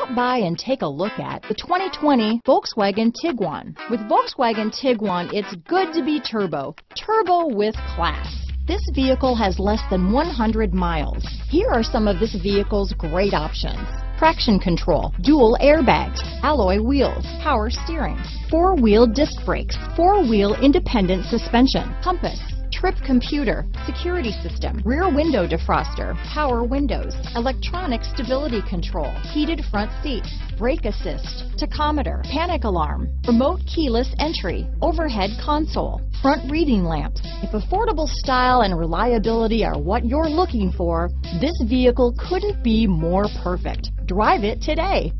Stop by and take a look at the 2020 Volkswagen Tiguan. With Volkswagen Tiguan, it's good to be turbo with class. This vehicle has less than 100 miles. Here are some of this vehicle's great options: traction control, dual airbags, alloy wheels, power steering, four-wheel disc brakes, four-wheel independent suspension, compass, trip computer, security system, rear window defroster, power windows, electronic stability control, heated front seats, brake assist, tachometer, panic alarm, remote keyless entry, overhead console, front reading lamps. If affordable style and reliability are what you're looking for, this vehicle couldn't be more perfect. Drive it today.